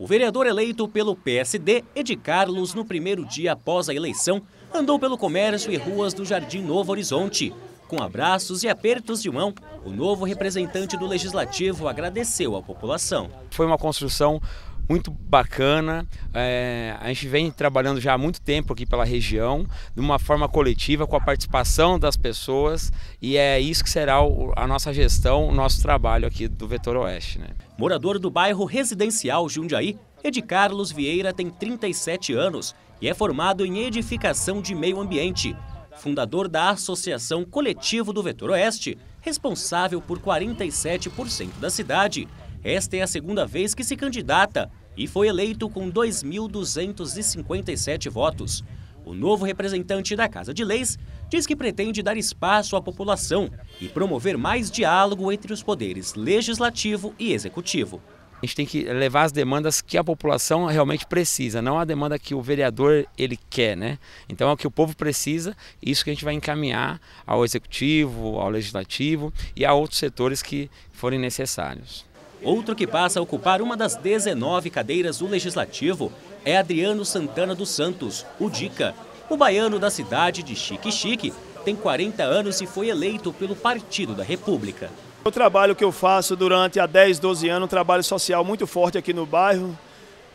O vereador eleito pelo PSD, Ed Carlos, no primeiro dia após a eleição, andou pelo comércio e ruas do Jardim Novo Horizonte. Com abraços e apertos de mão, o novo representante do Legislativo agradeceu à população. Foi uma construção muito bacana, a gente vem trabalhando já há muito tempo aqui pela região, de uma forma coletiva, com a participação das pessoas, e é isso que será a nossa gestão, o nosso trabalho aqui do Vetor Oeste, né? Morador do bairro residencial Jundiaí, Ed Carlos Vieira tem 37 anos e é formado em edificação de meio ambiente. Fundador da Associação Coletivo do Vetor Oeste, responsável por 47% da cidade, esta é a segunda vez que se candidata e foi eleito com 2.257 votos. O novo representante da Casa de Leis diz que pretende dar espaço à população e promover mais diálogo entre os poderes legislativo e executivo. A gente tem que levar as demandas que a população realmente precisa, não a demanda que o vereador ele quer, né? Então é o que o povo precisa, isso que a gente vai encaminhar ao executivo, ao legislativo e a outros setores que forem necessários. Outro que passa a ocupar uma das 19 cadeiras do Legislativo é Adriano Santana dos Santos, o Dica. O baiano da cidade de Xique-Xique tem 40 anos e foi eleito pelo Partido da República. O trabalho que eu faço durante há 10, 12 anos, um trabalho social muito forte aqui no bairro,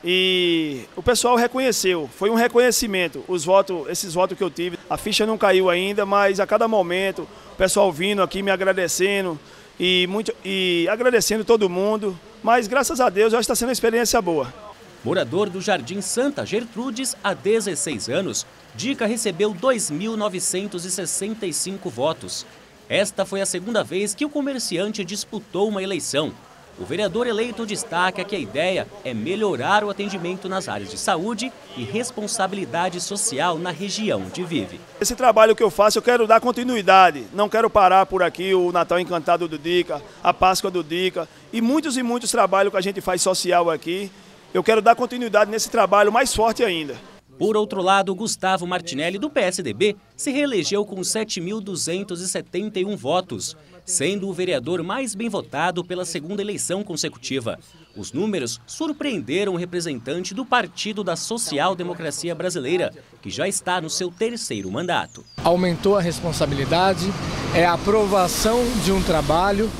e o pessoal reconheceu, foi um reconhecimento, esses votos que eu tive. A ficha não caiu ainda, mas a cada momento o pessoal vindo aqui me agradecendo, e agradecendo todo mundo, mas graças a Deus já está sendo uma experiência boa. Morador do Jardim Santa Gertrudes há 16 anos, Dica recebeu 2.965 votos. Esta foi a segunda vez que o comerciante disputou uma eleição. O vereador eleito destaca que a ideia é melhorar o atendimento nas áreas de saúde e responsabilidade social na região onde vive. Esse trabalho que eu faço, eu quero dar continuidade, não quero parar por aqui. O Natal Encantado do Dica, a Páscoa do Dica e muitos trabalhos que a gente faz social aqui. Eu quero dar continuidade nesse trabalho mais forte ainda. Por outro lado, Gustavo Martinelli, do PSDB, se reelegeu com 7.271 votos, sendo o vereador mais bem votado pela segunda eleição consecutiva. Os números surpreenderam o representante do Partido da Social Democracia Brasileira, que já está no seu terceiro mandato. Aumentou a responsabilidade, é a aprovação de um trabalho,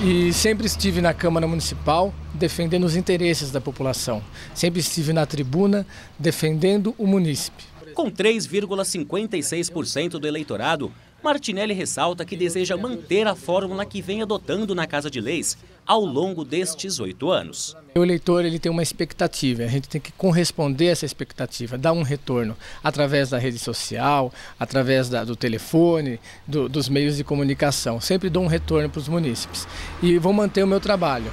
e sempre estive na Câmara Municipal defendendo os interesses da população. Sempre estive na tribuna defendendo o munícipe. Com 3,56% do eleitorado, Martinelli ressalta que deseja manter a fórmula que vem adotando na Casa de Leis ao longo destes 8 anos. O eleitor ele tem uma expectativa, a gente tem que corresponder a essa expectativa, dar um retorno através da rede social, através do telefone, dos meios de comunicação. Sempre dou um retorno para os munícipes e vou manter o meu trabalho.